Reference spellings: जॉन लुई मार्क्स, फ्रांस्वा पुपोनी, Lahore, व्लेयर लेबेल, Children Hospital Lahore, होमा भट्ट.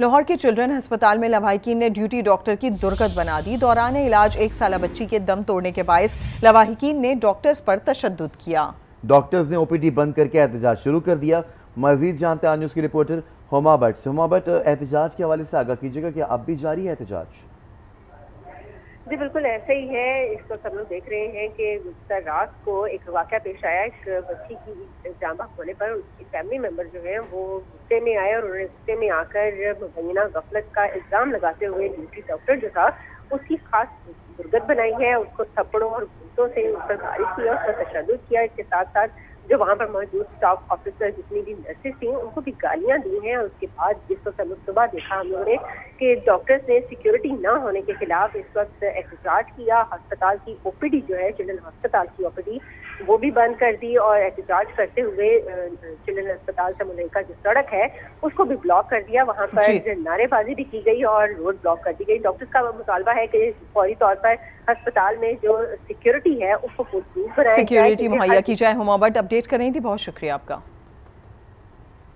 लाहौर के चिल्ड्रन अस्पताल में लवाहिकीन ने ड्यूटी डॉक्टर की दुर्गत बना दी। दौरान इलाज एक साला बच्ची के दम तोड़ने के बायस लवाहिकीन ने डॉक्टर्स पर तशद्दुद किया। डॉक्टर्स ने ओपीडी बंद करके एहतजाज शुरू कर दिया। मजीद जानते हैं न्यूज़ की रिपोर्टर होमा भट्ट से। होमा भट्ट, एहतजाज के हवाले से आगाह कीजिएगा कि अब भी जारी है एहतजाज? जी बिल्कुल ऐसे ही है। इसको सब लोग देख रहे हैं कि गुज़िश्ता रात को एक वाक़या पेश आया। एक बच्ची की जांबां होने पर उसके फैमिली मेम्बर जो है वो गुस्से में आए और उन्होंने गुस्से में आकर मुबैना गफलत का इल्ज़ाम लगाते हुए ड्यूटी डॉक्टर जो था उसकी खास दुर्गत बनाई है। उसको थप्पड़ों और घूंसों से उस पर बारिश की और उस पर तशद्दुद किया। इसके साथ साथ जो वहाँ पर मौजूद स्टाफ ऑफिसर जितनी भी नर्सेस थी उनको भी गालियाँ दी हैं। और उसके बाद जिसको कल सुबह देखा हम लोगों ने कि डॉक्टर्स ने सिक्योरिटी ना होने के खिलाफ इस वक्त एहतजाज किया। अस्पताल की ओपीडी जो है चिल्ड्रन हॉस्पिटल की ओपीडी वो भी बंद कर दी और एहतजाज करते हुए चिल्ड्रन अस्पताल से मुलहिका जो सड़क है उसको भी ब्लॉक कर दिया। वहाँ पर नारेबाजी भी की गई और रोड ब्लॉक कर दी गई। डॉक्टर्स का मुतालबा है कि फौरी तौर पर अस्पताल में जो सिक्योरिटी है उसको सिक्योरिटी मुहैया की जाए। होमा भट्ट अपडेट कर रही थी, बहुत शुक्रिया आपका।